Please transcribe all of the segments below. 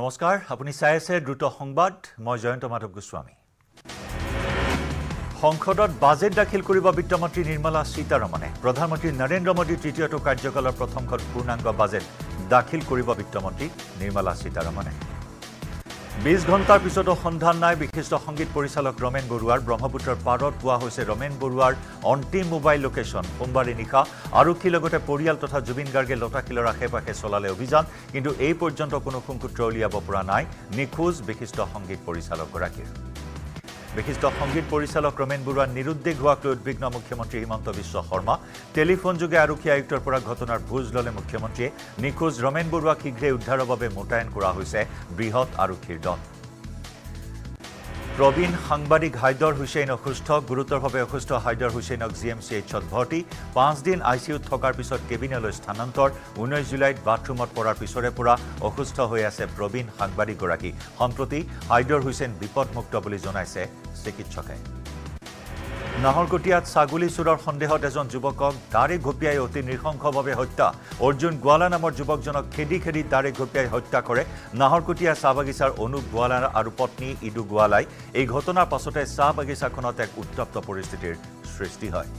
নমস্কাৰ আপুনি চাই আছে দ্ৰুত সংবাদ মই জয়ন্ত মাধৱ গোস্বামী সংসদত বাজেট দাখিল কৰিব বিত্তমন্ত্ৰী নিৰ্মলা সীতাৰমণে প্ৰধানমন্ত্ৰী নৰেন্দ্ৰ মোদী তৃতীয়টো কাৰ্যকালৰ প্ৰথমখন পূৰ্ণাংগ বাজেট দাখিল কৰিব বিত্তমন্ত্ৰী নিৰ্মলা সীতাৰমণে 20 ঘণ্টাৰ পিছত সন্ধান নাই বিশিষ্ট সংগীত পৰিচালক ৰমেন বৰুৱাৰ ব্ৰহ্মপুত্ৰৰ পাৰত পোৱা হৈছে ৰমেন বৰুৱাৰ অন্তিম মোবাইল লোকেশন সোমবাৰে নিশা আৰুক্ষী লগতে পৰিয়াল তথা জুবিন গাৰ্গে লটাকিলৰ আশেপাশে চলালে অভিযান কিন্তু এই পৰ্যন্ত কোনো সংকুত্ৰ উলিয়াব পৰা নাই নিখোজ বিশিষ্ট সংগীত পৰিচালকগৰাকীৰ বিশিষ্ট সংগীত পৰিচালক ৰমেন বৰুৱাৰ নিৰুদ্দেশ হোৱাক লৈ উদ্বিগ্ন মুখ্যমন্ত্ৰী হিমন্ত বিশ্ব শৰ্মা টেলিফোন যোগে আৰুক্ষী আয়ুক্তৰ পৰা ঘটনাৰ বুজ ললে মুখ্যমন্ত্ৰীয়ে নিখোজ ৰমেন বৰুৱা শীঘ্ৰে উদ্ধাৰৰ বাবে মোতায়েন কৰা হৈছে বৃহৎ আৰুক্ষীৰ দল প্ৰবীণ সাংবাদিক হাইদৰ হুছেইন অসুস্থ গুৰুতৰভাৱে অসুস্থ হাইদৰ হুছেইনক জিএমচিএইচত ভৰ্তি 5 দিন আইসিইউত থকাৰ পিছত কেবিনেলৈ স্থানান্তৰ 19 জুলাইত বাথৰুমত পৰাৰ পিছৰে পৰা অসুস্থ হৈ আছে প্ৰবীণ সাংবাদিক গৰাকী সম্প্ৰতি হাইদৰ হুছেইন বিপদমুক্ত বুলি জনাইছে চিকিৎসকে নাহৰকটীয়াত ছাগলী চুৰৰ সন্দেহত এজন যুৱকক দাৰে ঘপিয়াই অতি নিৰ্খংখভাৱে হত্যা অৰ্জুন গোৱালা নামৰ যুৱকজনক খেদি খেদি দাৰে ঘপিয়াই হত্যা কৰে নাহৰকটীয়া চাহবাগিচাৰ অনুপ গোৱালা আৰু পত্নী ইদু গোৱালাই এই ঘটনাৰ পাছতে চাহবাগিচাখনত এক উত্তপ্ত পৰিস্থিতিৰ সৃষ্টি হয়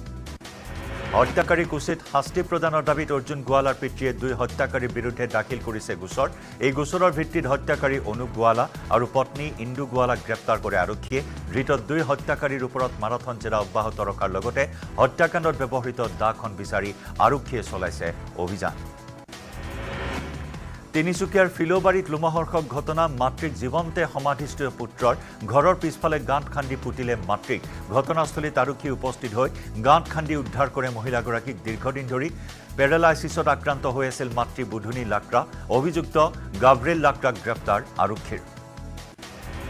হত্যাকাৰীক উচিত শাস্তি প্ৰদানৰ দাবীত অৰ্জুন গোৱালাৰ পিতৃয়ে দুই হত্যাকাৰীৰ বিৰুদ্ধে দাখিল কৰিছে গোচৰ এই গোচৰৰ ভিত্তিত হত্যাকাৰী অনুপ গোৱালা আৰু পত্নী ইন্দু গোৱালাক গ্ৰেপ্তাৰ কৰে আৰক্ষীয়ে ধৃত দুই হত্যাকাৰীৰ ওপৰত মাৰাথন জেৰা অব্যাহত ৰখাৰ লগতে হত্যাকাণ্ডত ব্যৱহৃত দাখন বিচাৰি আৰক্ষীয়ে চলাইছে অভিযান তিনিচুকীয়াৰ ফিলোবাৰীত লোমহৰ্ষক ঘটনা মাতৃক জীৱন্তে সমাধিস্থ পুত্ৰৰ ঘৰৰ পিছফালে গাঁত খান্দি পুতিলে মাতৃক ঘটনাস্থলীত আৰক্ষী উপস্থিত হৈ গাঁত খান্দি উদ্ধাৰ কৰে মহিলাগৰাকীক দীৰ্ঘদিন ধৰি পেৰালাইচিছত আক্ৰান্ত হৈ আছিল মাতৃ বুধুনী লাকৰা অভিযুক্ত গাব্ৰিয়েল লাকৰাক গ্ৰেপ্তাৰ আৰক্ষীৰ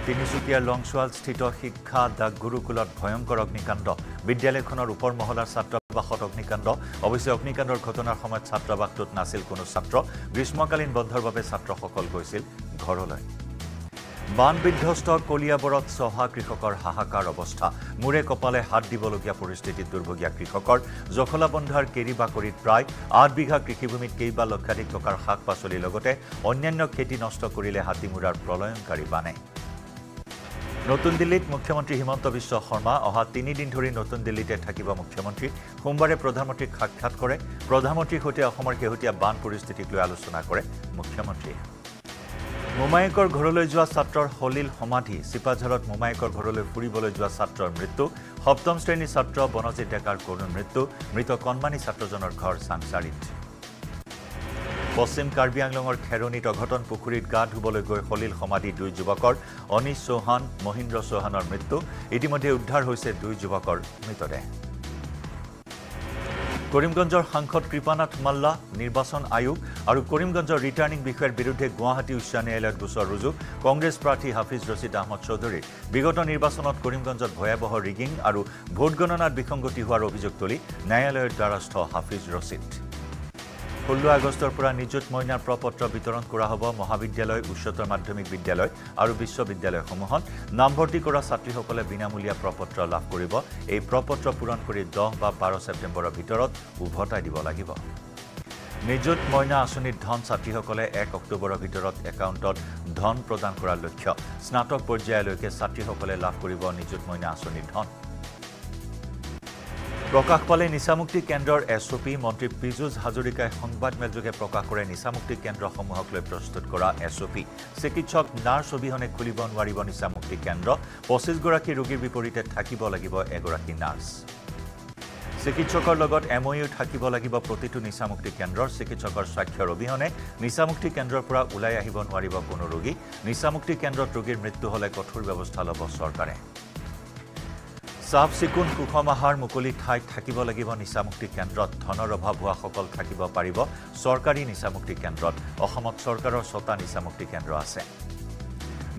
তিনিচুকীয়াৰ লংছৱালস্থিত শিক্ষা দা গুৰুকুলত ভয়ংকৰ অগ্নিকাণ্ড বিদ্যালয়খনৰ ওপৰ মহলাৰ ছাত্ৰ বাসত অগ্নিকাণ্ড অৱশ্যে অগ্নিকাণ্ডৰ ঘটনাৰ সময়ত ছাত্ৰাবাসটোত নাছিল কোনো ছাত্ৰ গ্ৰীষ্মকালীন বন্ধৰ বাবে ছাত্ৰসকল গৈছিল ঘৰলৈ বান বিধ্বস্ত কলিয়াবৰত সহা কৃষকৰ হাহাকাৰ অৱস্থা মুৰে কপালে হাত দিবলগীয়া পৰিস্থিতিত দুৰ্ভগীয়া কৃষকৰ জখলাবন্ধাৰ কেৰিবাকৰিত প্ৰায় ৮ বিঘা কৃষিভূমিত কেইবা লক্ষাধিক টকাৰ শাক পাচলিৰ লগতে অন্যান্য খেতি নষ্ট কৰিলে হাতীমুৰাৰ প্ৰলয়ংকাৰী বানে নতুন দিল্লীত মুখ্যমন্ত্ৰী হিমন্ত বিশ্ব শৰ্মা অহা 3 দিন ধৰি নতুন দিল্লীতে থাকিব মুখ্যমন্ত্ৰী সোমবাৰে প্ৰধানমন্ত্ৰীক সাক্ষাৎ কৰে প্ৰধানমন্ত্ৰীৰ সৈতে অসমৰ কেহতীয়া বান পৰিস্থিতিক লৈ আলোচনা কৰে মুখ্যমন্ত্ৰী মোমায়েকৰ ঘৰলৈ যোৱা ছাত্ৰৰ হলিল সমাধি সিপাঝৰত মোমায়েকৰ ঘৰলৈ ফুৰিবলৈ যোৱা ছাত্ৰৰ মৃত্যু সপ্তম শ্ৰেণী ছাত্ৰ বনজিৎ ডেকাৰ কৰুণ মৃত্যু মৃত কণমানি ছাত্ৰজনৰ ঘৰ সাংসাৰিত পশ্চিম কাৰ্বি আংলঙৰ খেৰণিত অঘটন পুখুৰীত গা ধুবলৈ গৈ হলিল সমাধি দুই যুৱকৰ অনিশ চৌহান মহেন্দ্ৰ চৌহানৰ মৃত্যু ইতিমধ্যে উদ্ধাৰ হৈছে দুই যুৱকৰ মৃতদেহ কৰিমগঞ্জৰ সাংসদ কৃপানাথ মাল্লা নিৰ্বাচন আয়োগ আৰু কৰিমগঞ্জৰ ৰিটাৰ্ণিং বিষয়াৰ বিৰুদ্ধে গুৱাহাটী উচ্চ ন্যায়ালয়ত গোচৰ ৰুজু কংগ্ৰেছ প্ৰাৰ্থী হাফিজ ৰছিদ আহমদ চৌধুৰীৰ বিগত নিৰ্বাচনত কৰিমগঞ্জত ভয়াবহ ৰিগিং আৰু ভোট গণনাত বিসংগতি হোৱাৰ অভিযোগ তুলি ন্যায়ালয়ৰ দ্বাৰস্থ হাফিজ ৰছিদ ১৬ আগষ্টৰ পৰা নিযুত মইনাৰ প্ৰপত্ৰ বিতৰণ কৰা হ'ব মহাবিদ্যালয় উচ্চতৰ মাধ্যমিক বিদ্যালয় আৰু বিশ্ববিদ্যালয়সমূহত নামভৰ্তি কৰা ছাত্ৰীসকলে বিনামূলীয়া প্ৰপত্ৰ লাভ কৰিব এই প্ৰপত্ৰ পূৰণ কৰি ১০ বা ১২ ছেপ্টেম্বৰৰ ভিতৰত উভতাই দিব লাগিব নিযুত মইনা আঁচনিৰ ধন ছাত্ৰীসকলে ১ অক্টোবৰৰ ভিতৰত একাউণ্টত ধন প্ৰদান কৰাৰ লক্ষ্য স্নাতক পৰ্যায়লৈকে ছাত্ৰীসকলে লাভ কৰিব নিযুত মইনা আঁচনিৰ ধন প্ৰকাশ পালে নিচামুক্তি কেন্দ্ৰৰ এসওপি মন্ত্ৰী পীযুষ হাজৰিকাই সংবাদ মেলযোগে প্ৰকাশ কৰে নিচামুক্তি কেন্দ্ৰসমূহক লৈ প্ৰস্তুত কৰা এসওপি চিকিৎসক নাৰ্ছ অবিহনে খুলিব নোৱাৰিব নিচামুক্তি কেন্দ্ৰ 25 গৰাকী ৰোগীৰ বিপৰীতে থাকিব লাগিব এগৰাকী নাৰ্ছ চিকিৎসকৰ লগত এমইউ থাকিব লাগিব প্ৰতিটো নিচামুক্তি কেন্দ্ৰৰ চিকিৎসকৰ স্বাক্ষৰ অবিহনে নিচামুক্তি কেন্দ্ৰৰ পৰা ওলাই আহিব নোৱাৰিব কোনো ৰোগী নিচামুক্তি কেন্দ্ৰত ৰোগীৰ মৃত্যু হ'লে কঠোৰ ব্যৱস্থা ল'ব চৰকাৰে সাফ সিকুন সুষম আহাৰ মুকলি ঠাইত থাকিব লাগিব নিচামুক্তি কেন্দ্ৰত ধনৰ অভাৱ হোৱাসকল থাকিব পাৰিব চৰকাৰী নিচামুক্তি কেন্দ্ৰত অসমত চৰকাৰৰ ৬টা নিচামুক্তি কেন্দ্ৰ আছে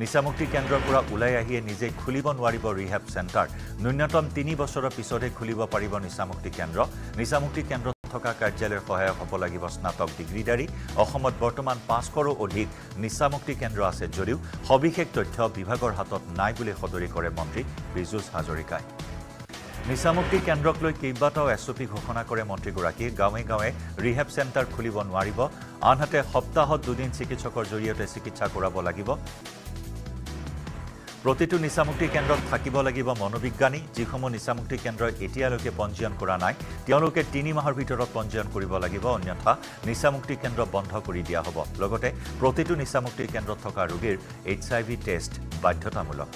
নিচামুক্তি কেন্দ্ৰৰ পৰা ওলাই আহিয়ে নিজে খুলিব নোৱাৰিব ৰিহেব চেণ্টাৰ ন্যূনতম ৩ বছৰৰ পিছতে খুলিব পাৰিব নিচামুক্তি কেন্দ্ৰ নিচামুক্তি কেন্দ্ৰত থকা কাৰ্যালয়ৰ সহায়ক হ'ব লাগিব স্নাতক ডিগ্ৰীধাৰী অসমত বৰ্তমান ৫০০ৰো অধিক নিচামুক্তি কেন্দ্ৰ আছে যদিও সবিশেষ তথ্য বিভাগৰ হাতত নাই বুলি সদৰি কৰে মন্ত্ৰী পীযুষ হাজৰিকাই নিচামুক্তি কেন্দ্ৰক লৈ কেইবাটাও এসওপি ঘোষণা কৰে মন্ত্ৰীগৰাকীয়ে গাঁৱে গাঁৱে ৰিহেব সেন্টাৰ খুলিব নোৱাৰিব আনহাতে সপ্তাহত দুদিন চিকিৎসকৰ জৰিয়তে চিকিৎসা কৰাব লাগিব প্ৰতিটো নিচামুক্তি কেন্দ্ৰত থাকিব লাগিব মনোবিজ্ঞানী যিসমূহ নিচামুক্তি কেন্দ্ৰ এতিয়ালৈকে পঞ্জীয়ন কৰা নাই তেওঁলোকে 3 মাহৰ ভিতৰত পঞ্জীয়ন কৰিব লাগিব অন্যথা নিচামুক্তি কেন্দ্ৰ বন্ধ কৰি দিয়া হ'ব লগতে প্ৰতিটো নিচামুক্তি কেন্দ্ৰত থকা ৰোগীৰ এইচআইভি টেষ্ট বাধ্যতামূলক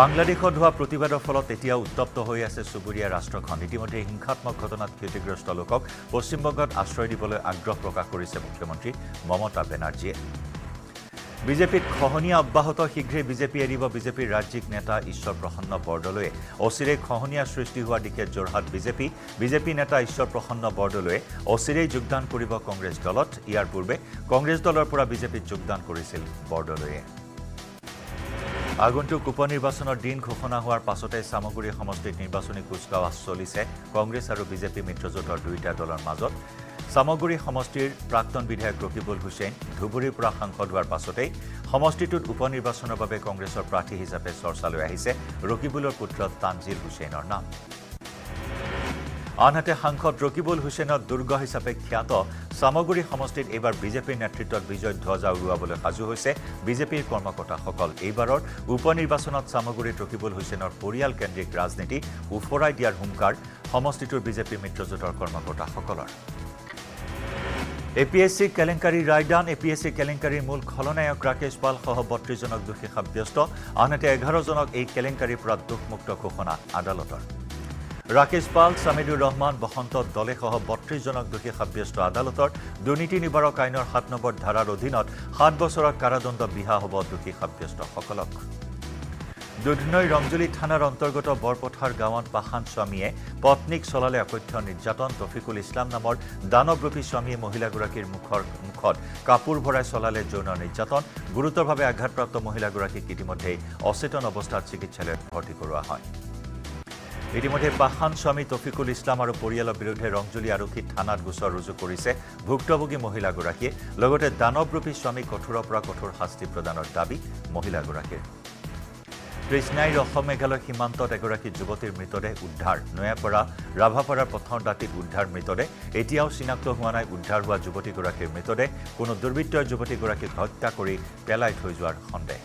বাংলাদেশত হোৱা প্ৰতিবাদৰ ফলত এতিয়া উত্তপ্ত হৈ আছে সুবুৰীয়া ৰাষ্ট্ৰখন ইতিমধ্যে হিংসাত্মক ঘটনাত ক্ষতিগ্ৰস্ত লোকক পশ্চিমবংগত আশ্ৰয় দিবলৈ আগ্ৰহ প্ৰকাশ কৰিছে মুখ্যমন্ত্ৰী মমতা বেনাৰ্জীয়ে বিজেপিত খহনীয়া অব্যাহত শীঘ্ৰেই বিজেপি এৰিব বিজেপিৰ ৰাজ্যিক নেতা ঈশ্বৰ প্ৰসন্ন বৰদলৈয়ে অচিৰেই খহনীয়া সৃষ্টি হোৱাৰ দিশে জোৰহাট বিজেপি নেতা ঈশ্বৰ প্ৰসন্ন বৰদলৈয়ে অচিৰেই যোগদান কৰিব কংগ্ৰেছ দলত ইয়াৰ পূৰ্বে কংগ্ৰেছ দলৰ পৰা বিজেপিত যোগদান কৰিছিল বৰদলৈয়ে আগন্তুক উপনিৰ্বাচনৰ দিন ঘোষণা হোৱাৰ পাছতে সামগ্ৰী সমষ্টিত নিৰ্বাচনী কুচকাৱাজ চলিছে কংগ্ৰেছ আৰু বিজেপি মিত্ৰজোঁটৰ দুইটা দলৰ মাজত সামগ্ৰী সমষ্টিৰ প্ৰাক্তন বিধায়ক ৰকিবুল হুছেইন ধুবুৰীৰ পৰা সাংসদ হোৱাৰ পাছতে সমষ্টিটোত উপনিৰ্বাচনৰ বাবে কংগ্ৰেছৰ প্ৰাৰ্থী হিচাপে চৰ্চালৈ আহিছে ৰকিবুলৰ পুত্ৰ তানজিল হুছেইনৰ নাম আনহাতে সাংসদ ৰকিবুল হুছেইনৰ দুৰ্গ হিচাপে খ্যাত সামগ্ৰী সমষ্টিত এবাৰ বিজেপিৰ নেতৃত্বত বিজয় ধ্বজা উৰুৱাবলৈ সাজু হৈছে বিজেপিৰ কৰ্মকৰ্তাসকল এইবাৰৰ উপনিৰ্বাচনত সামগ্ৰীত ৰকিবুল হুছেইনৰ পৰিয়াল কেন্দ্ৰিক ৰাজনীতি উফৰাই দিয়াৰ হুমকাৰ সমষ্টিটোৰ বিজেপি মিত্ৰজোঁটৰ কৰ্মকৰ্তাসকলৰ এপিএসসি কেলেংকাৰী ৰায়দান এপিএসসি কেলেংকাৰীৰ মূল খলনায়ক ৰাকেশ পাল সহ 32 জনক দোষী সাব্যস্ত আনহাতে 11 জনক এই কেলেংকাৰীৰ পৰা দোষমুক্ত ঘোষণা আদালতৰ ৰাকেশ পাল সামিদুৰ ৰহমান বসন্ত দলে সহ 32 জনক দোষী সাব্যস্ত আদালতৰ দুৰ্নীতি নিবাৰক আইনৰ ৭ নম্বৰ ধাৰাৰ অধীনত ৭ বছৰৰ কাৰাদণ্ড বিহা হ'ব দোষী সাব্যস্তসকলক দুধনৈ ৰমজুলি থানাৰ অন্তৰ্গত বৰপথাৰ গাঁৱত পাহান স্বামীয়ে পত্নীক চলালে অকথ্য নিৰ্যাতন তফিকুল ইছলাম নামৰ দানৱৰূপী স্বামীয়ে মহিলাগৰাকীৰ মুখত কাপোৰ ভৰাই চলালে যৌন নিৰ্যাতন গুৰুতৰভাৱে আঘাতপ্ৰাপ্ত মহিলাগৰাকীক ইতিমধ্যে অচেতন অৱস্থাত চিকিৎসালয়ত ভৰ্তি কৰোৱা হয় ইতিমধ্যে পাহান স্বামী তফিকুল ইছলাম আৰু পৰিয়ালৰ বিৰুদ্ধে ৰংজুলি আৰক্ষী থানাত গোচৰ ৰুজু কৰিছে ভুক্তভোগী মহিলাগৰাকীয়ে লগতে দানৱৰূপী স্বামী কঠোৰৰ পৰা কঠোৰ শাস্তি প্ৰদানৰ দাবী মহিলাগৰাকীৰ কৃষ্ণাইৰ অসম মেঘালয় সীমান্তত এগৰাকী যুৱতীৰ মৃতদেহ উদ্ধাৰ নয়াপাৰা ৰাভাপাৰাৰ পথৰ দাঁতিত উদ্ধাৰ মৃতদেহ এতিয়াও চিনাক্ত হোৱা নাই উদ্ধাৰ হোৱা যুৱতীগৰাকীৰ মৃতদেহ কোনো দুৰ্বৃত্তই যুৱতীগৰাকীক হত্যা কৰি পেলাই থৈ যোৱাৰ সন্দেহ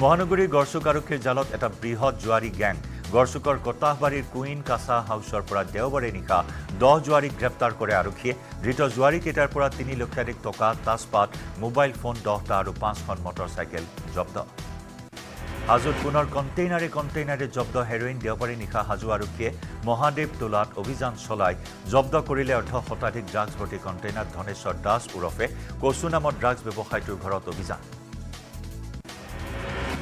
মহানগৰীৰ গড়চুক আৰক্ষীৰ জালত এটা বৃহৎ জুৱাৰী গেং গড়চুকৰ কটাহবাৰীৰ কুইন কাছা হাউছৰ পৰা দেওবাৰে নিশা 10 জুৱাৰীক গ্ৰেপ্তাৰ কৰে আৰক্ষীয়ে ধৃত জুৱাৰীকেইটাৰ পৰা 3 লক্ষাধিক টকা তাছপাত মোবাইল ফোন 10টা আৰু 5খন মটৰচাইকেল জব্দ হাজোত পুনৰ কণ্টেইনাৰে জব্দ হেৰইন দেওবাৰে নিশা হাজো আৰক্ষীয়ে মহাদেৱ তোলাত অভিযান চলাই জব্দ কৰিলে অৰ্ধ শতাধিক ড্ৰাগছ ভৰ্তি কণ্টেইনাৰ ধনেশ্বৰ দাস উৰফে কচু নামৰ ড্ৰাগছ ব্যৱসায়ীটোৰ ঘৰত অভিযান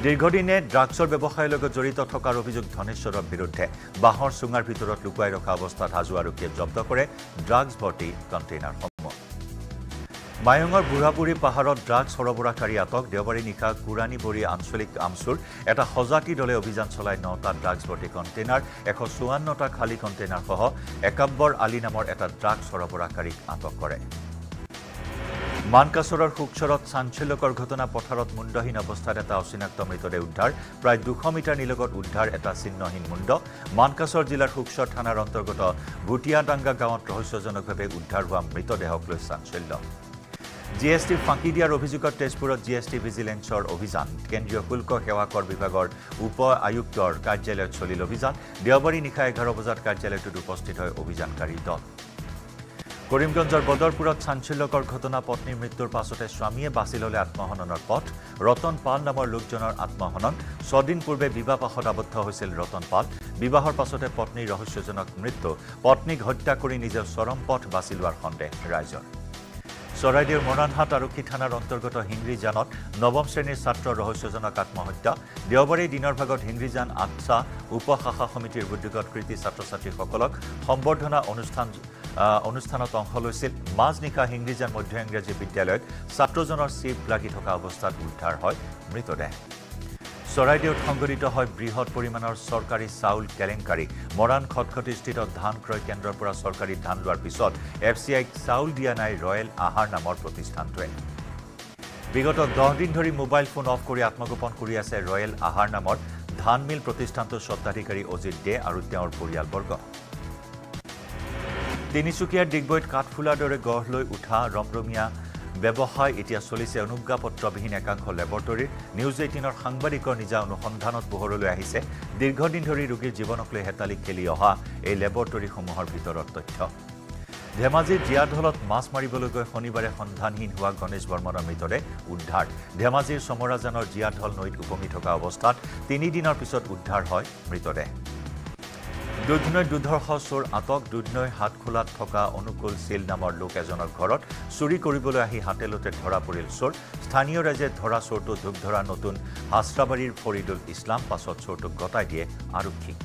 দীৰ্ঘদিনে ড্ৰাগছৰ ব্যৱসায়ৰ লগত জড়িত থকাৰ অভিযোগ ধনেশ্বৰৰ বিৰুদ্ধে বাহৰ চুঙাৰ ভিতৰত লুকুৱাই ৰখা অৱস্থাত হাজো আৰক্ষীয়ে জব্দ কৰে ড্ৰাগছ ভৰ্তি কণ্টেইনাৰসমূহ মায়ঙৰ বুঢ়াপুৰী পাহাৰত ড্ৰাগছ সৰবৰাহকাৰী আটক দেওবাৰে নিশা কুৰাণীবৰী আঞ্চলিক আমচুৰ এটা সজাতি দলে অভিযান চলাই 9টা ড্ৰাগছ ভৰ্তি কণ্টেইনাৰ 154টা খালী কণ্টেইনাৰসহ 51 আলী নামৰ এটা ড্ৰাগছ সৰবৰাহকাৰীক আটক কৰে মানকাছৰৰ হুকচৰত চাঞ্চল্যকৰ ঘটনা পথাৰত মুণ্ডহীন অৱস্থাত এটা অচিনাক্ত মৃতদেহ উদ্ধাৰ প্ৰায় 200 মিটাৰ নিলগত উদ্ধাৰ এটা চিহ্নহীন মুণ্ড মানকাছৰ জিলাৰ হুকচৰ থানাৰ অন্তৰ্গত ভুটিয়াডাঙ্গা গাঁৱত ৰহস্যজনকভাৱে উদ্ধাৰ হোৱা মৃতদেহক লৈ চাঞ্চল্য জিএসটি ফাঁকি দিয়াৰ অভিযোগত তেজপুৰত জিএসটি ভিজিলেন্সৰ অভিযান কেন্দ্ৰীয় শুল্ক সেৱা কৰ বিভাগৰ উপ আয়ুক্তৰ কাৰ্যালয়ত চলিল অভিযান দেওবাৰী নিশা 11 বজাত কাৰ্যালয়টোত উপস্থিত হয় অভিযানকাৰী দল কৰিমগঞ্জৰ বদৰপুৰত চাঞ্চল্যকৰ ঘটনা পত্নীৰ মৃত্যুৰ পাছতে স্বামীয়ে বাছি ল'লে আত্মহননৰ পথ ৰতন পাল নামৰ লোকজনৰ আত্মহনন 6 দিন পূৰ্বে বিবাহপাশত আবদ্ধ হৈছিল ৰতন পাল বিবাহৰ পাছতে পত্নীৰ ৰহস্যজনক মৃত্যু পত্নীক হত্যা কৰি নিজৰ চৰম পথ বাছি লোৱাৰ সন্দেহ ৰাইজৰ চৰাইদেউৰ মৰাণহাট আৰক্ষী থানাৰ অন্তৰ্গত হিংৰিজানত 9ম শ্ৰেণীৰ ছাত্ৰ ৰহস্যজনক আত্মহত্যা দেওবাৰে দিনৰ ভাগত হিংৰিজান আটছা উপশাখা সমিতিৰ উদ্যোগত কৃতি ছাত্ৰ-ছাত্ৰীসকলক সম্বৰ্ধনা অনুষ্ঠানত অংশ লৈছিল মাজনিশা হিংৰিজান মধ্য ইংৰাজী বিদ্যালয়ত ছাত্ৰজনৰ চিপ লাগি থকা অৱস্থাত উদ্ধাৰ হয় মৃতদেহ চৰাইদেউত সংঘটিত হয় বৃহৎ পৰিমাণৰ চৰকাৰী চাউল কেলেংকাৰী মৰাণ খটখটিস্থিত ধান ক্ৰয় কেন্দ্ৰৰ পৰা চৰকাৰী ধান লোৱাৰ পিছত এফচিআইক চাউল দিয়া নাই ৰয়েল আহাৰ নামৰ প্ৰতিষ্ঠানটোৱে বিগত 10 দিন ধৰি মোবাইল ফোন অফ কৰি আত্মগোপন কৰি আছে ৰয়েল আহাৰ নামৰ ধানমিল প্ৰতিষ্ঠানটোৰ সত্তাধিকাৰী অজিত দে আৰু তেওঁৰ পৰিয়ালবৰ্গ তিনিচুকীয়াৰ ডিগবৈত কাঠফুলাৰ দৰে গঢ় লৈ উঠা ৰমৰমিয়া ব্যৱসায় এতিয়া চলিছে অনুজ্ঞাপত্ৰবিহীন একাংশ লেবৰেটৰী নিউজ 18ৰ সাংবাদিকৰ নিজা অনুসন্ধানত পোহৰলৈ আহিছে দীৰ্ঘদিন ধৰি ৰোগীৰ জীৱনক লৈ হেতালি খেলি অহা এই লেবৰেটৰীসমূহৰ ভিতৰত তথ্য धेमाजी जियाढलत मास मारिবলৈ গৈ শনিবাৰে সন্ধানহীন হোৱা গণেশ বৰ্মনৰ মৃতদেহ উদ্ধাৰ धेमाजीৰ সমৰাজানৰ জিয়াঢল নৈত উপঙি থকা অৱস্থাত 3 দিনৰ পিছত উদ্ধাৰ হয় মৃতদেহ দুধনৈ দুধৰহ চোৰ আটক দুধনৈ হাতখোলাত থকা অনুকূল সিল নামৰ লোক এজনৰ ঘৰত চুৰি কৰিবলৈ আহি হাতেলতে ধৰা পৰিল চোৰ স্থানীয় ৰাইজে ধৰা চোৰটো ধুকধৰা নতুন হাসৰাবাৰীৰ ফৰিদুল ইছলাম পাছত চোৰটো গটাই দিয়ে আৰক্ষীক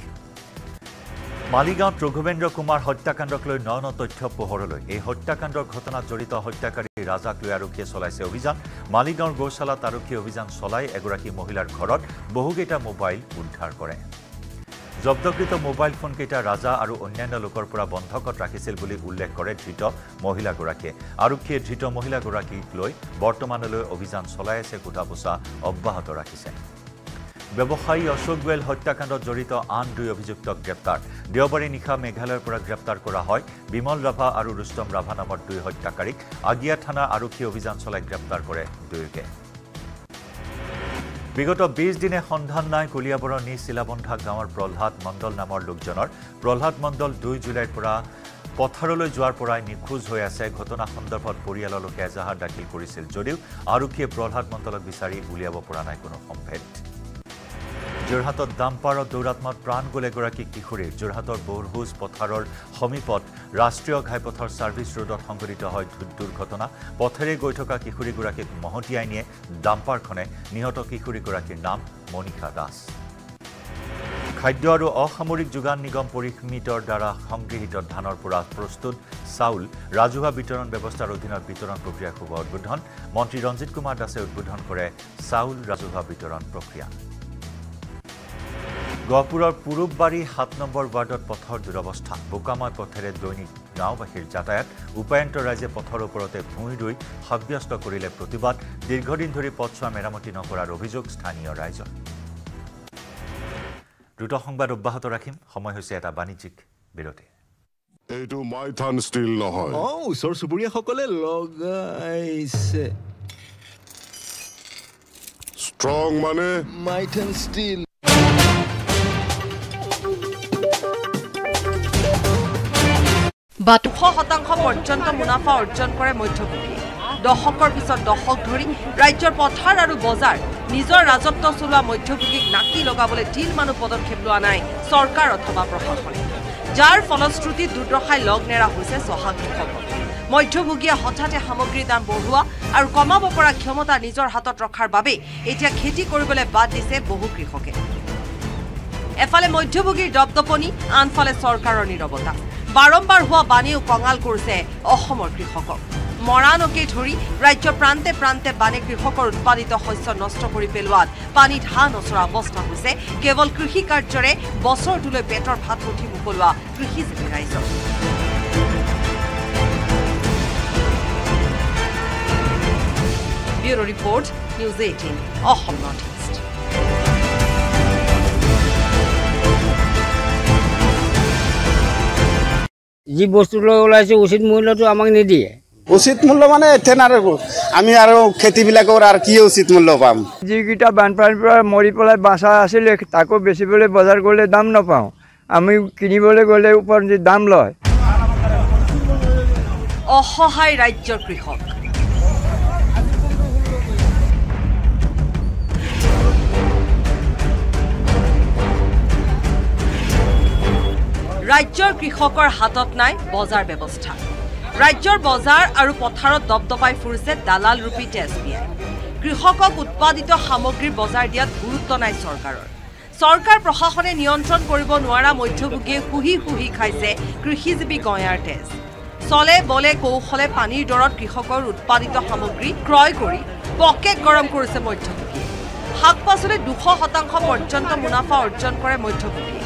মালিগাঁৱত ৰঘুবেন্দ্ৰ কুমাৰ হত্যাকাণ্ডক লৈ নন তথ্য পোহৰলৈ এই হত্যাকাণ্ডৰ ঘটনাত জড়িত হত্যাকাৰী ৰাজাক লৈ আৰক্ষীয়ে চলাইছে অভিযান মালিগাঁৱৰ গৌশালাত আৰক্ষী অভিযান চলাই এগৰাকী মহিলাৰ ঘৰত বহুকেইটা মোবাইল উদ্ধাৰ কৰে জব্দকৃত মোবাইল ফোন কেইটা ৰাজা আৰু অন্যান্য লোকৰ পৰা বন্ধকত ৰাখিছিল বুলি উল্লেখ কৰে ধৃত মহিলাগৰাকীয়ে আৰক্ষীয়ে ধৃত মহিলাগৰাকীক লৈ বৰ্তমানলৈ অভিযান চলাই আছে কুটাপোছা অব্যাহত ৰাখিছে ব্যবসায়ী অশোক গোয়েল হত্যাকাণ্ডত জড়িত আন দুই অভিযুক্তক গ্ৰেপ্তাৰ দেওবাৰে নিশা মেঘালয়ৰ পৰা গ্ৰেপ্তাৰ কৰা হয় বিমল ৰাভা আৰু ৰুস্তম ৰাভা নামৰ দুই হত্যাকাৰীক আগিয়া থানা আৰক্ষী অভিযান চলাই গ্ৰেপ্তাৰ কৰে দুয়োকে বিগত 20 দিনে সন্ধান নাই কলিয়াবৰৰ নি শিলাবন্ধা গাঁৱৰ প্ৰহ্লাদ মণ্ডল নামৰ লোকজনৰ প্ৰহ্লাদ মণ্ডল 2 জুলাইৰ পৰা পথাৰলৈ যোৱাৰ পৰাই নিখোজ হৈ আছে ঘটনা সন্দৰ্ভত পৰিয়ালৰ লোকে এজাহাৰ দাখিল কৰিছিল যদিও আৰক্ষীয়ে প্ৰহ্লাদ মণ্ডলক বিচাৰি উলিয়াব পৰা নাই কোনো সম্ভেদ যোৰহাটত দামপাৰত দৌৰাত্মত প্ৰাণ গ'ল এগৰাকী কিশোৰীৰ যোৰহাটৰ বৰহুজ পথাৰৰ সমীপত ৰাষ্ট্ৰীয় ঘাইপথৰ সাৰ্ভিস ৰোডত সংঘটিত হয় দুৰ্ঘটনা পথেৰে গৈ থকা কিশোৰীগৰাকীক মহতিয়াই নিয়ে দামপাৰখনে নিহত কিশোৰীগৰাকীৰ নাম মনিকা দাস খাদ্য আৰু অসামৰিক যোগান নিগম পৰিমিতৰ দ্বাৰা সংগৃহীত ধানৰ পৰা প্ৰস্তুত চাউল ৰাজহুৱা বিতৰণ ব্যৱস্থাৰ অধীনত বিতৰণ প্ৰক্ৰিয়া শুভ উদ্বোধন মন্ত্ৰী ৰঞ্জিত কুমাৰ দাসে উদ্বোধন কৰে চাউল ৰাজহুৱা বিতৰণ প্ৰক্ৰিয়া গহপুৰৰ পুৰুববাৰী 7 নম্বৰ ৱাৰ্ডত পথৰ দুৰৱস্থা বোকাময় পথেৰে দৈনিক গাঁওবাসীৰ যাতায়াত উপায়ন্ত ৰাইজে পথৰ ওপৰতে ভুঁই ৰুই সাব্যস্ত কৰিলে প্ৰতিবাদ দীৰ্ঘদিন ধৰি পথছোৱা মেৰামতি নকৰাৰ অভিযোগ স্থানীয় ৰাইজৰ দ্ৰুত সংবাদ অব্যাহত ৰাখিম সময় হৈছে এটা বাণিজ্যিক বিৰতি এইটো মাইথান ষ্টিল নহয় অ উছৰ সুবুৰিয়া সকলে লগাইছে ষ্ট্ৰং মানে মাইথান ষ্টিল But 100% পৰ্যন্ত মুনাফা অৰ্জন কৰে মধ্যভোগী দশকৰ পিছত দশক ধৰি ৰাজ্যৰ পথাৰ আৰু বজাৰ নিজৰ ৰাজত্ব চলোৱা মধ্যভোগীক নাকি লগাবলৈ ঢিল মানুহ পদক্ষেপ লোৱা নাই চৰকাৰ অথবা প্ৰশাসনে যাৰ ফলশ্ৰুতি দুৰ্দশাই লগনেৰা হৈছে সহায়ক মধ্যভোগীয়ে হঠাতে সামগ্ৰীৰ দাম বঢ়োৱা আৰু কমাব পৰা ক্ষমতা নিজৰ হাতত ৰখাৰ বাবে এতিয়া খেতি কৰিবলৈ বাদ দিছে বহু কৃষকে এফালে মধ্যভোগীৰ দবদপনি আনফালে চৰকাৰৰ নীৰৱতা বাৰম্বাৰ হওয়া বানেও কঙাল কৰছে অসমৰ কৃষকক মৰাণকে ধৰি ৰাজ্য প্ৰান্তে প্ৰান্তে বানে কৃষকৰ উৎপাদিত শস্য নষ্ট কৰি পেলোৱাত পানীত হান অচৰা অৱস্থা হৈছে কেৱল কৃষি কাৰ্যৰে বছৰটোলৈ পেটৰ ভাত মুঠি মুকলোৱা কৃষিজীৱী ৰাইজ bureau' report News 18 Assam north east जी বস্তু লৈ ওলাইছে উচিত মূল্যটো আমাক নি দিয়ে উচিত মূল্য মানে এতে না আমি আৰু খেতি বিলাকৰ আৰু কি উচিত মূল্য পাম জি গিটা বানপানী পৰা মৰি পলাই বাসা আছিল তাকো বেছিবলৈ বজাৰ গলে দাম ন পাও আমি কিনিবলৈ গলে উপৰ যে দাম লয় অসহায় ৰাজ্যৰ কৃষক राज्यर कृषकर हाथत नाई बजार व्यवस्था राज्यर बजार और पथार दबदपाई फुरसे दालाल रूपी SBI कृषक उत्पादित सामग्री बजार दियात गुरुत्व नाई सरकारों सरकार प्रशासने नियंत्रण करिब नोवारा मध्यभोगीये हुहि हुहि खाइसे कृषिजीवी गयार तेज चले बले कौशले पानीर दरत कृषकर उत्पादित सामग्री क्रय करि पकेट गरम करिसे मध्यभोगीये हाक पासले 200% पर्यन्त मुनाफा अर्जन करे मध्यभोगी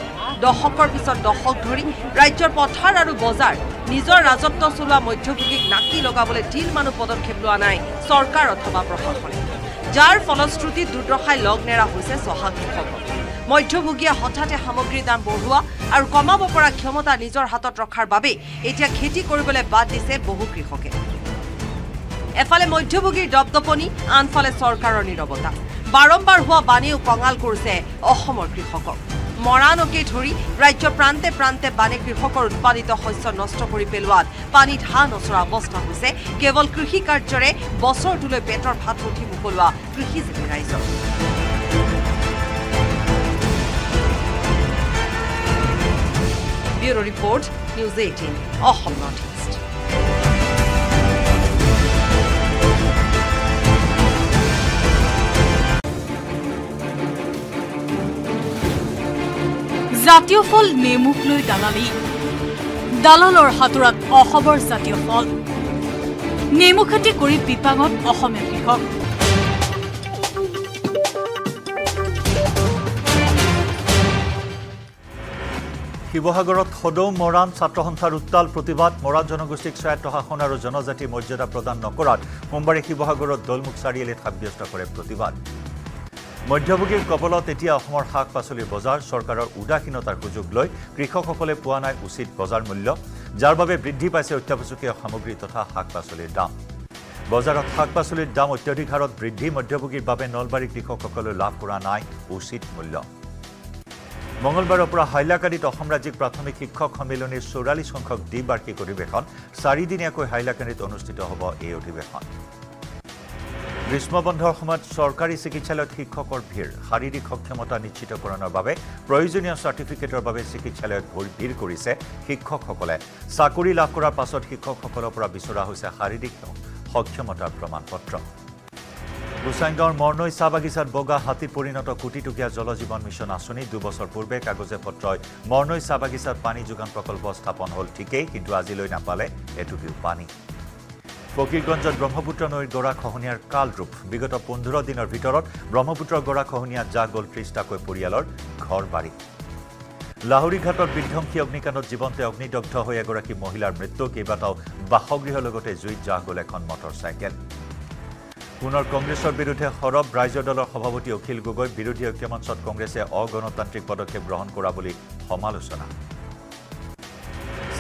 দশকৰ পিছত দশক ধৰি ৰাজ্যৰ পথাৰ আৰু বজাৰ নিজৰ ৰাজত্ব চলোৱা মধ্যভোগীক নাকি লগাবলৈ ঢিল মানুহ পদক্ষেপ লোৱা নাই চৰকাৰ অথবা প্ৰশাসনে যাৰ ফলশ্ৰুতি দুৰ্দশাই লগনেৰা হৈছে সহায়ক মধ্যভোগীয়ে হঠাতে সামগ্ৰী দাম বঢ়ুয়া আৰু কমাব পৰা ক্ষমতা নিজৰ হাতত ৰখাৰ বাবে এতিয়া খেতি কৰিবলৈ বাদ দিছে বহু কৃষকে এফালে মধ্যভোগীৰ দপদপনি আনফালে চৰকাৰৰ নীৰৱতা বাৰম্বাৰ হোৱা বানিও কঙাল কৰিছে অসমৰ কৃষকক মৰাণকে ধৰি ৰাজ্য প্ৰান্তে প্ৰান্তে বানে কৃষকৰ উৎপাদিত শস্য নষ্ট কৰি পেলোৱাত পানী ধান অচৰা অৱস্থা হৈছে কেৱল কৃষি কাৰ্যৰে বছৰটোলৈ পেটৰ ভাত উঠি মুকলোৱা কৃষিজীৱী ৰাইজৰ Bureau Report, News 18, Ahom Northeast. Zatio Fall Nemuklui Dalali Dalal or Haturat Ahobor Zatio Fall Nemukati Kuri Pipangot Ahome Pihok. শিৱসাগৰত খদম মৰাণ ছাত্ৰ সন্থাৰ উত্তাল প্ৰতিবাদ মৰাণ জনগোষ্ঠীক স্বায়ত্ব শাসন আৰু জনজাতি মৰ্যাদা প্ৰদান নকৰাত মুম্বাইৰ শিৱসাগৰত দলমুখ চাৰিআলি সাব্যস্ত কৰে প্ৰতিবাদ মধ্যভোগীৰ কবলত এতিয়া অসমৰ শাক পাচলিৰ বজাৰ চৰকাৰৰ উদাহীনতাৰ সুযোগ লৈ কৃষকসকলে পোৱা নাই উচিত বজাৰ মূল্য যাৰ বাবে বৃদ্ধি পাইছে অত্যাৱশ্যকীয় সামগ্ৰী তথা শাক পাচলিৰ দাম বজাৰত শাক পাচলিৰ দাম অত্যাধিক হাৰত বৃদ্ধি মধ্যভোগীৰ বাবে নলবাৰী কৃষকসকলে লাভ কৰা নাই উচিত মূল্য Mongolbar Opera Hailakadit Ahom Rajyik Prathamik Shikshok Sammilanir ৪৪ সংখ্যক দ্বিবার্ষিক অধিবেশন চাৰিদিনীয়াকৈ হাইলাকান্দিত অনুষ্ঠিত হ'ব এই অধিবেশন গ্ৰীষ্ম বন্ধৰ সময়ত চৰকাৰী চিকিৎসালয়ত শিক্ষকৰ ভিৰ শাৰীৰিক সক্ষমতা নিশ্চিতকৰণৰ বাবে প্ৰয়োজনীয় চাৰ্টিফিকেটৰ বাবে চিকিৎসালয়ত ভিৰ কৰিছে শিক্ষকসকলে চাকৰি লাভ কৰাৰ পাছত শিক্ষকসকলৰ পৰা বিচৰা হৈছে শাৰীৰিক সক্ষমতাৰ প্ৰমাণপত্ৰ Gusaingaon Mornoi Cha Bagichar Boga Hati Porinoto Koti Tokia Jol Jiban Mission Asoni 2 বছৰ পূৰ্বে কাগজে পত্ৰই Mornoi Cha Bagichar পানী যোগান প্ৰকল্প স্থাপন হ'ল ঠিকেই কিন্তু আজিলৈ নাপালে এটুকিও পানী ফকিৰগঞ্জত ব্ৰহ্মপুত্ৰ নৈৰ গৰা খহনিয়াৰ কাল ৰূপ বিগত 15 দিনৰ ভিতৰত ব্ৰহ্মপুত্ৰৰ গৰা খহনিয়া জাগল 30টাকৈ পৰিয়ালৰ ঘৰ বাৰী লাহৰি ঘাটৰ বিধ্বংসী অগ্নিকাণ্ডত জীৱন্তে অগ্নিদগ্ধ হৈ এগৰাকী মহিলাৰ মৃত্যু কেইবাটাও বাসগৃহৰ লগতে জুইত জাগল এখন মটৰচাইকেল পুনৰ কংগ্ৰেছৰ বিৰুদ্ধে হৰব ৰাজ্য দলৰ সভাপতি অখিল গগৈ বিৰোধী ঐক্যমঞ্চত কংগ্ৰেছে অগণতান্ত্ৰিক পদক্ষেপ গ্ৰহণ কৰা বুলি সমালোচনা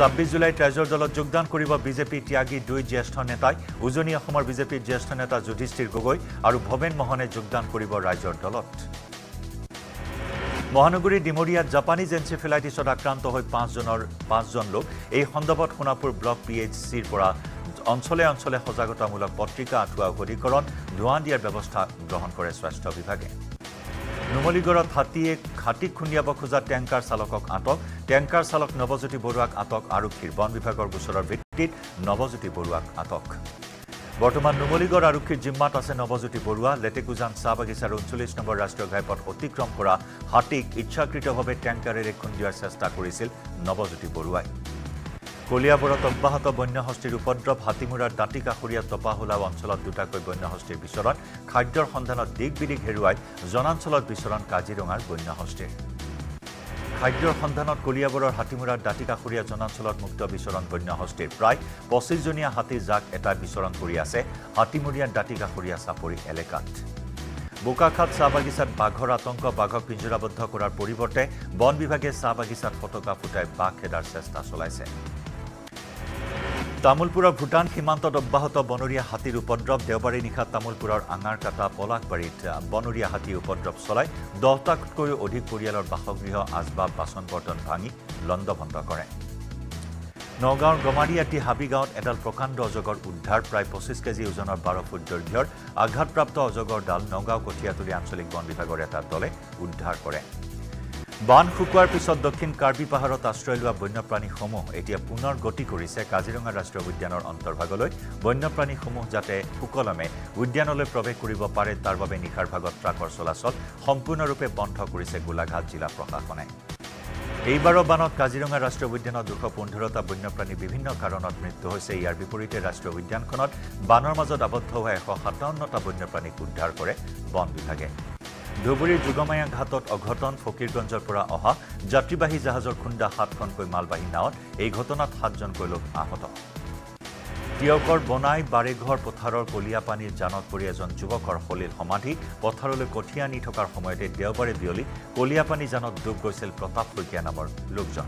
26 জুলাই ট্ৰেজৰ দলত যোগদান কৰিব বিজেপি ত্যাগী দুই জ্যেষ্ঠ নেতাই উজনি অসমৰ বিজেপিৰ জ্যেষ্ঠ নেতা যুধিষ্ঠিৰ গগৈ আৰু ভবেন মোহনে যোগদান কৰিব ৰাজ্যৰ দলত মহানগৰী ডিমৰিয়াত জাপানীজ এনসেফেলাইটিছত আক্ৰান্ত হৈ 5 জন লোক এই সন্দৰ্ভত সোণাপুৰ ব্লক পিএইচচিৰ পৰা অঞ্চলে অঞ্চলে সজাগতামূলক পত্ৰিকা আঠুৱা অধিকৰণ ধোঁৱা দিয়াৰ ব্যৱস্থা গ্ৰহণ কৰে স্বাস্থ্য বিভাগে নুমলীগড়ত হাতীয়ে ঘাটি খুন্দিয়াব খোজা ট্যাংকাৰ চালকক আটক ট্যাংকাৰ চালক নৱজ্যোতি বৰুৱাক আটক আৰক্ষীৰ বন বিভাগৰ গোচৰৰ ভিত্তিত নৱজ্যোতি বৰুৱাক আটক বৰ্তমান নুমলীগড় আৰক্ষীৰ জিম্মাত আছে নৱজ্যোতি বৰুৱা লেটেকুজান চাহ বাগিচাৰ 39 নম্বৰ ৰাষ্ট্ৰীয় ঘাইপথ অতিক্ৰম কৰা হাতীক ইচ্ছাকৃতভাৱে ট্যাংকাৰেৰে খুন্দিয়াৰ চেষ্টা কৰিছিল নৱজ্যোতি বৰুৱাই কলিয়াবৰত অব্যাহত বন্যহস্তীৰ উপদ্ৰৱ হাতীমুৰাৰ দাঁতি কাখৰীয়া তপাহোলা অঞ্চলত দুটাকৈ বন্যহস্তীৰ বিচৰণ খাদ্যৰ সন্ধানত দিগবিদিক হেৰুৱাই জনাঞ্চলত বিচৰণ কাজিৰঙাৰ বন্যহস্তীৰ খাদ্যৰ সন্ধানত কলিয়াবৰৰ হাতীমুৰাৰ দাঁতি কাখৰীয়া জনাঞ্চলত মুক্ত বিচৰণ বন্যহস্তীৰ প্ৰায় 25 জনীয়া হাতী জাক এটা বিচৰণ কৰি আছে হাতীমুৰিয়াৰ দাঁতি কাখৰীয়া চাপৰি এলেকাত বোকাখাত চাহ বাগিচাত বাঘৰ আতংক বাঘক পিঞ্জৰাবদ্ধ কৰাৰ পৰিৱৰ্তে বন বিভাগে চাহ বাগিচাত ফটকা ফুটাই বাঘ খেদাৰ চেষ্টা চলাইছে তামুলপুৰৰ ভূটান সীমান্তত অব্যাহত বনৰীয়া হাতীৰ উপদ্ৰৱ দেওবাৰে নিশা তামুলপুৰৰ আঙাৰকাটা পলাকবাৰীত বনৰীয়া হাতীৰ উপদ্ৰৱ চলাই 10টাতকৈ অধিক পৰিয়ালৰ বাসগৃহ আসবাব বাসন বৰ্তন ভাঙি লণ্ডভণ্ড কৰে নগাঁৱৰ গমাৰীয়াটি হাবি গাঁৱত এডাল প্ৰকাণ্ড অজগৰ উদ্ধাৰ প্ৰায় 25 কেজি ওজনৰ 12 ফুট দৈৰ্ঘ্যৰ আঘাতপ্ৰাপ্ত অজগৰ ডাল নগাঁও কঠিয়াতলী আঞ্চলিক বন বিভাগৰ এটা দলে উদ্ধাৰ কৰে বান খুকুৱাৰ পিছত দক্ষিণ কাৰ্বি পাহাৰত আশ্ৰয় লোৱা বন্যপ্ৰাণী সমূহ এতিয়া পুনৰ গতি কৰিছে কাজিৰঙা ৰাষ্ট্ৰীয় উদ্যানৰ অন্তৰ্ভাগলৈ বন্যপ্ৰাণী সমূহ যাতে ফুকলমে উদ্যানলৈ প্ৰৱেশ কৰিব পাৰে তাৰ বাবে নিখাৰ ভাগত ট্ৰাকৰ চলাচল সম্পূৰ্ণৰূপে বন্ধ কৰিছে গোলাঘাট জিলা প্ৰশাসনে এইবাৰৰ বানত কাজিৰঙা ৰাষ্ট্ৰীয় উদ্যানত 215টা বন্যপ্ৰাণী বিভিন্ন কাৰণত মৃত্যু হৈছে ইয়াৰ বিপৰীতে ৰাষ্ট্ৰীয় উদ্যানখনত বানৰ মাজত আবদ্ধ হোৱা 157টা বন্যপ্ৰাণীক উদ্ধাৰ কৰে বন বিভাগে ধুবুৰীৰ যুগমায়া ঘাটত অঘটন ফকিৰগঞ্জৰ পৰা অহা যাত্ৰীবাহী জাহাজৰ খুন্দা 7খনকৈ মালবাহী নাৱত এই ঘটনাত 7 জনকৈ লোক আহত তিয়কৰ বনাই বাৰেঘৰ পথাৰৰ কলিয়া পানীৰ জানত পৰি এজন যুৱকৰ হলিল সমাধি পথাৰলৈ কঠিয়া নি থকাৰ সময়তে দেওবাৰে বিয়লি কলিয়া পানী জানত ডুব গৈছিল প্ৰতাপ কৈকিয়া নামৰ লোকজন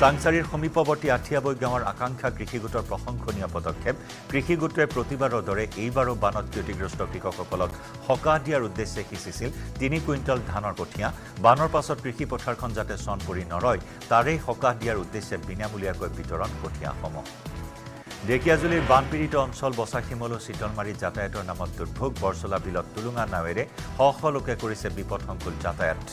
সাংসাৰীৰ সমীপৱৰ্তী আঠিয়াবৈ গাঁৱৰ আকাংক্ষা কৃষি গোটৰ প্ৰশংসনীয় পদক্ষেপ কৃষি গোটৰে প্ৰতিবাৰৰ দৰে এইবাৰো বানত ক্ষতিগ্ৰস্ত কৃষকসকলক হকা দিয়াৰ উদ্দেশ্যে সিঁচিছিল 3 কুইণ্টল ধানৰ কঠিয়া বানৰ পাছত কৃষি পথাৰখন যাতে চন পৰি নৰয় তাৰে হকা দিয়াৰ উদ্দেশ্যে বিনামূলীয়াকৈ বিতৰণ কঠিয়া সমহ Dekiazulir Banpirito অঞ্চল Bosakimolo Sitalmari Jatayat নামত দুৰ্ভোগ বৰছলা বিলত তুলুঙা নাৱেৰে হহলকে কৰিছে বিপদসংকুল যাতায়াত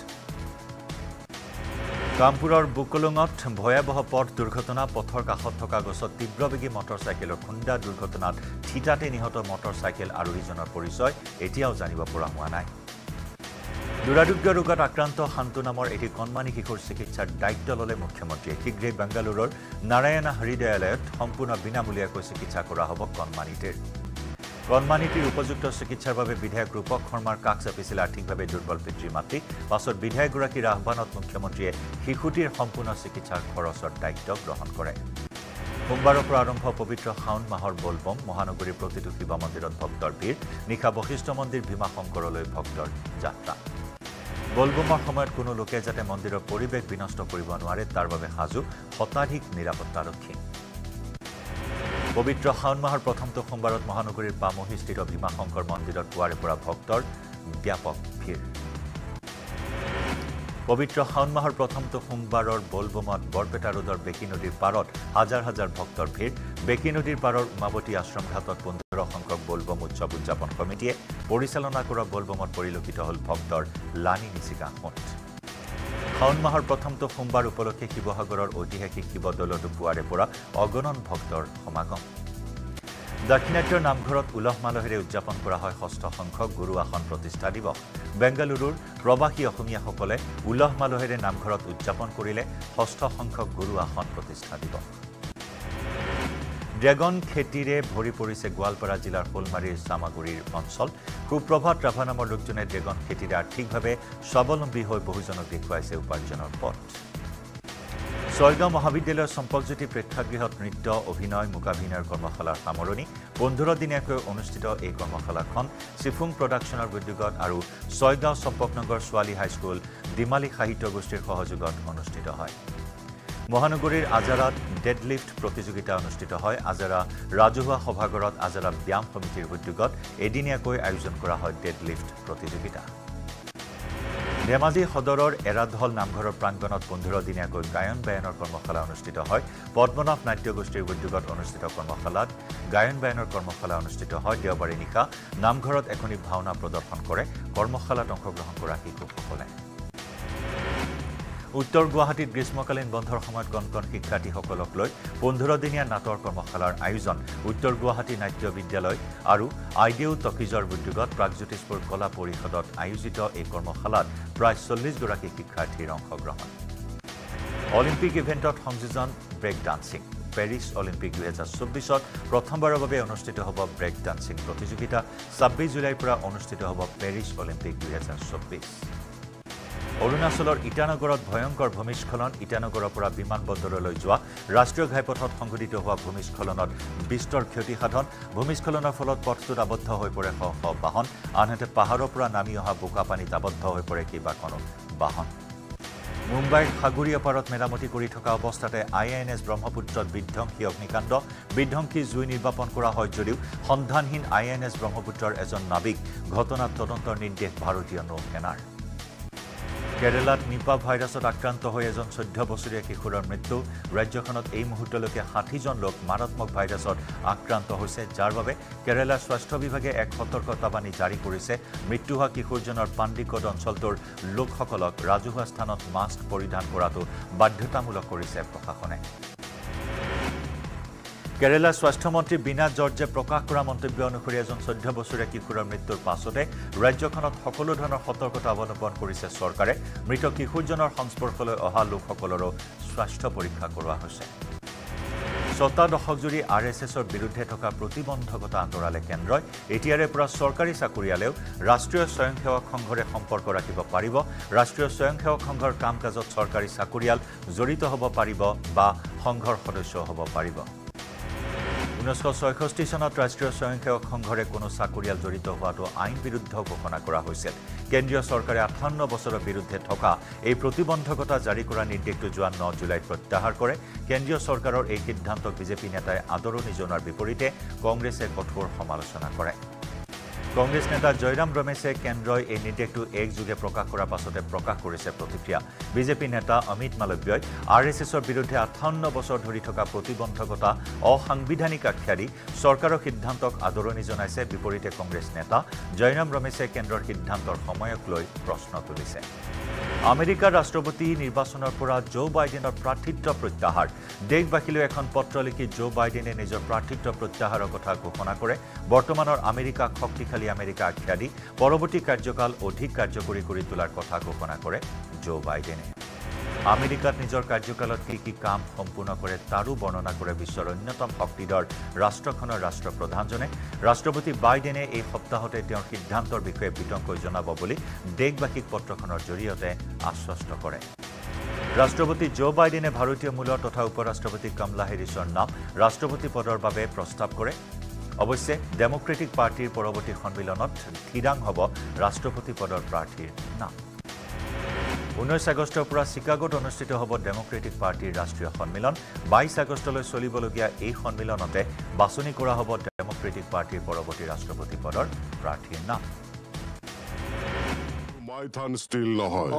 কামপুৰৰ বুকলঙত ভয়াবহ পথ দুৰ্ঘটনা পথৰ কাষত থকা গছত তীব্ৰবেগী মটৰসাইকেলৰ খুন্দা দুৰ্ঘটনাত ঠিতাতে নিহত মটৰসাইকেল আৰোহীজনৰ পৰিচয় এতিয়াও জানিব পৰা হোৱা নাই দুৰাৰোগ্য ৰোগত আক্ৰান্ত শান্তু নামৰ এটি কণমানি কিশোৰ চিকিৎসাৰ দায়িত্ব ললে মুখ্যমন্ত্ৰীয়ে শীঘ্ৰে বেংগালুৰুৰ নাৰায়ণা হৃদয়ালয়ত সম্পূৰ্ণ বিনামূলীয়াকৈ চিকিৎসা কৰা হ'ব কণমানিটিৰ কণমানিটিৰ উপযুক্ত চিকিৎসাৰ বাবে বিধায়ক ৰূপক শৰ্মাৰ কাক চাপিছিল আৰ্থিকভাৱে দুৰ্বল পিতৃ-মাতৃ পাছত বিধায়কগৰাকীৰ আহ্বানত মুখ্যমন্ত্ৰীয়ে শিশুটিৰ সম্পূৰ্ণ চিকিৎসাৰ খৰচৰ দায়িত্ব গ্ৰহণ কৰে সোমবাৰৰ পৰা আৰম্ভ পবিত্ৰ শাওণ মাহৰ বলবম মহানগৰীৰ প্ৰতিটো শিৱ মন্দিৰত ভক্তৰ ভিৰ নিশা বশিষ্ঠ মন্দিৰ ভীমা শংকৰলৈ ভক্তৰ যাত্ৰা বলবমৰ সময়ত কোনো লোকে যাতে মন্দিৰৰ পৰিৱেশ বিনষ্ট কৰিব নোৱাৰে তাৰ বাবে হাজু শতাধিক নিৰাপত্তা ৰক্ষী পবিত্ৰ শাওণ মাহৰ প্ৰথমটো সোমবাৰত মহানগৰীৰ পামহিস্থিত ভীমা শংকৰ মন্দিৰত পুৱাৰে পৰা ভক্তৰ ব্যাপক ভিৰ পবিত্ৰ শাওণ মাহৰ প্ৰথমটো সোমবাৰৰ বলবমত বৰপেটা ৰোডৰ বেকি নদীৰ পাৰত হাজাৰ হাজাৰ ভক্তৰ ভিৰ বেকি নদীৰ পাৰৰ উমাবতী আশ্ৰম ঘাটত 15 সংখ্যক বলবম উৎসৱ উদযাপন কমিটিয়ে পৰিচালনা কৰা বলবমত পৰিলক্ষিত হ'ল ভক্তৰ লানি নিচিকা হট শাওণ মাহৰ প্ৰথমটো সোমবাৰ উপলক্ষে শিৱসাগৰৰ ঐতিহাসিক শিৱদৌলত পুৱাৰে পৰা অগণন ভক্তৰ সমাগম দক্ষিণাট্যৰ নামঘৰত উলহ মালহেৰে উদযাপন কৰা হয় ষষ্ঠ সংখ্যক গুৰু আসন প্ৰতিষ্ঠা দিৱস বেংগালুৰুৰ প্ৰবাসী অসমীয়াসকলে উলহ মালহেৰে নামঘৰত উদযাপন কৰিলে ষষ্ঠ সংখ্যক গুৰু আসন প্ৰতিষ্ঠা দিৱস ড্ৰেগন খেতিৰে ভৰি পৰিছে গোৱালপাৰা জিলাৰ ফুলমাৰীৰ সামাগুৰিৰ অঞ্চল সুপ্ৰভাত ৰাভা নামৰ লোকজনে ড্ৰেগন খেতিৰে আৰ্থিকভাৱে স্বাৱলম্বী হৈ বহুজনক দেখুৱাইছে উপাৰ্জনৰ পথ Soygaon Mahavidyalaya Sampakjyoti Prekshagrihot Nritya Obhinoy Mukaabhinayar Kormokhalar Samoroni 15 diniyakoi onusthito ei kormokhalakon Sifung Productionor Udyogot aru Soygaon Sampaknagar Swali High School Dimali Sahitya Gosthir Sohojogot onusthito hoy Mohanogorir Ajarat Deadlift Protijogita onusthito hoy Ajara Rajuhua Sobhagorot Ajara Byam Committee Udyogot ediniyakoi ayojon kora hoy Deadlift Protijogita Dhemaji Sodoror Eradhol Namghoror Pranganot 15 diniyakoi Gayon Bayanor Kormokhala onusthito hoy. Padmanath Natya Gosthir Udyogot onusthito Kormokhalat Gayon Bayanor Kormokhala onusthito hoy. Deobare nikha Namghorot ekhoni bhavna prodarshan kore Kormokhalat onshogrohon kora shikshokসকলে Uttor Guwahatit grishmokalin bondhor samayot konkon shikkharthisokolok loi 15 dinia nator kormokhalar ayojon Uttor Guwahati Natya Vidyaloy aru Ideo Tokijor Udyogot Prakjotishpur Kola Porishodot ayojito ei kormokhalat pray 40 goraki shikkharthir ongshogrohon Olympic eventot সংযোজন break dancing Paris Olympic 2024 প্ৰথমবাৰৰ বাবে অনুষ্ঠিত হ'ব break dancing প্ৰতিযোগিতা 26 জুলাইৰ পৰা অনুষ্ঠিত হ'ব Paris Olympic 2024 অৰুণাচলৰ ইটানগৰত ভয়ংকৰ ভূমিস্খলন ইটানগৰৰ পৰা বিমানবন্দৰলৈ যোৱা ৰাষ্ট্ৰীয় ঘাইপথত সংঘটিত হোৱা ভূমিস্খলনত বিস্তৰ ক্ষতিসাধন ভূমিস্খলনৰ ফলত পথটোত আবদ্ধ হৈ পৰে শ শ বাহন আনহাতে পাহাৰৰ পৰা নামি অহা বোকা পানীত আবদ্ধ হৈ পৰে কেইবাখনো বাহন মুম্বাইৰ সাগৰীয় পাৰত মেৰামতি কৰি থকা অৱস্থাতে আইএনএছ ব্ৰহ্মপুত্ৰত বিধ্বংসী অগ্নিকাণ্ড বিধ্বংসী জুই নিৰ্বাপন কৰা হয় যদিও সন্ধানহীন আইএনএছ ব্ৰহ্মপুত্ৰৰ এজন নাবিক ঘটনাত তদন্তৰ নিৰ্দেশ ভাৰতীয় নৌসেনাৰ কেৰালাত নিপা ভাইৰাছত আক্ৰান্ত হৈ এজন 14 বছৰীয়া কিশোৰৰ মৃত্যু ৰাজ্যখনত এই মুহূৰ্তলৈকে 60 জন লোক মাৰাত্মক ভাইৰাছত আক্ৰান্ত হৈছে যাৰ বাবে কেৰালাৰ স্বাস্থ্য বিভাগে এক সতৰ্কতাবাণী জাৰি কৰিছে মৃত্যু হোৱা কিশোৰজনৰ পাণ্ডিকট অঞ্চলটোৰ লোকসকলক ৰাজহুৱা স্থানত মাস্ক পৰিধান কৰাটো বাধ্যতামূলক কৰিছে প্ৰশাসনে কেৰালা স্বাস্থ্য মন্ত্ৰী বিনা জৰ্জে প্ৰকাশ কৰা মন্তব্য অনুসৰি এজন 14 বছৰীয়া কিশোৰৰ মৃত্যুৰ পাছতে ৰাজ্যখনত সকলো ধৰণৰ সতৰ্কতা অৱলম্বন কৰিছে চৰকাৰে মৃত কিশোৰজনৰ সংস্পৰ্শলৈ অহা লোকসকলৰ স্বাস্থ্য পৰীক্ষা কৰা হৈছে ছটা দশকজুৰি আৰএছএছৰ বিৰুদ্ধে থকা প্ৰতিবন্ধকতা আঁতৰালে কেন্দ্ৰই এতিয়াৰে পৰা চৰকাৰী চাকৰিয়ালেও ৰাষ্ট্ৰীয় স্বয়ংসেৱক সংঘৰে সম্পৰ্ক ৰাখিব পাৰিব ৰাষ্ট্ৰীয় স্বয়ংসেৱক সংঘৰ কামকাজত চৰকাৰী চাকৰিয়াল জড়িত হ'ব পাৰিব বা সংঘৰ সদস্য হ'ব পাৰিব 1966 চনত ৰাষ্ট্ৰীয় স্বয়ংসেৱক সংঘৰে কোনো চাকুৰিয়াল জড়িত হোৱাটো আইন বিৰুদ্ধ ঘোষণা কৰা হৈছিল কেন্দ্ৰীয় চৰকাৰে 58 বছৰৰ বিৰুদ্ধে থকা এই প্ৰতিবন্ধকতা জাৰি কৰা নিৰ্দেশটো যোৱা 9 জুলাই প্ৰত্যাহাৰ কৰে কেন্দ্ৰীয় চৰকাৰৰ এই সিদ্ধান্তক বিজেপি নেতাই আদৰণি জনোৱাৰ বিপৰীতে কংগ্ৰেছে কঠোৰ সমালোচনা কৰে কংগ্ৰেছ নেতা জয়ৰাম ৰমেশে কেন্দ্ৰই এই নিৰ্দেশটো একযোগে প্ৰকাশ কৰাৰ পাছতে প্ৰকাশ কৰিছে প্ৰতিক্ৰিয়া বিজেপি নেতা অমিত মালব্যই আৰএছএছৰ বিৰুদ্ধে 58 বছৰ ধৰি থকা প্ৰতিবন্ধকতা অসাংবিধানিক আখ্যা দি চৰকাৰৰ সিদ্ধান্তক আদৰণি জনাইছে বিপৰীতে কংগ্ৰেছ নেতা জয়ৰাম ৰমেশে কেন্দ্ৰৰ সিদ্ধান্তৰ সময়ক লৈ প্ৰশ্ন তুলিছে আমেৰিকাৰ ৰাষ্ট্ৰপতি নিৰ্বাচনৰ পৰা জো বাইডেনৰ প্ৰাৰ্থিত্ব প্ৰত্যাহাৰ দেশবাসীলৈ এখন পত্ৰ লিখি জো বাইডেনে নিজৰ প্ৰাৰ্থিত্ব প্ৰত্যাহাৰৰ কথা ঘোষণা কৰে বৰ্তমানৰ আমেৰিকা শক্তিশালী আমেৰিকা আখ্যা দি পৰৱৰ্তী কাৰ্যকাল অধিক কাৰ্যকৰী কৰি তোলাৰ কথা ঘোষণা কৰে জো বাইডেনে আমেৰিকাত নিজৰ কাৰ্যকালত কি কাম সম্পূৰ্ণ কৰে তাৰো বৰ্ণনা কৰে বিশ্বৰ অন্যতম শক্তিধৰ ৰাষ্ট্ৰখনৰ ৰাষ্ট্ৰপ্ৰধানজনে ৰাষ্ট্ৰপতি বাইডেনে এই সপ্তাহতে তেওঁৰ সিদ্ধান্তৰ বিষয়ে বিতংকৈ জনাব বুলি দেশবাসীক পত্ৰখনৰ জৰিয়তে আশ্বস্ত কৰে ৰাষ্ট্ৰপতি জো বাইডেনে ভাৰতীয় মূলৰ তথা উপৰাষ্ট্ৰপতি কমলা হেৰিছৰ নাম ৰাষ্ট্ৰপতি পদৰ বাবে প্ৰস্তাৱ কৰে অৱশ্যে ডেমক্ৰেটিক পাৰ্টিৰ পৰৱৰ্তী সন্মিলনত থিৰাং হ'ব ৰাষ্ট্ৰপতি পদৰ প্ৰাৰ্থীৰ নাম 19 আগষ্টৰ পৰা চিকাগোত অনুষ্ঠিত হ'ব ডেমক্ৰেটিক পাৰ্টিৰ ৰাষ্ট্ৰীয় সন্মিলন 22 আগষ্টলৈ চলিবলগীয়া এই সন্মিলনতে বাছনি কৰা হ'ব ডেমক্ৰেটিক পাৰ্টিৰ পৰৱৰ্তী ৰাষ্ট্ৰপতি পদৰ প্ৰাৰ্থীৰ নাম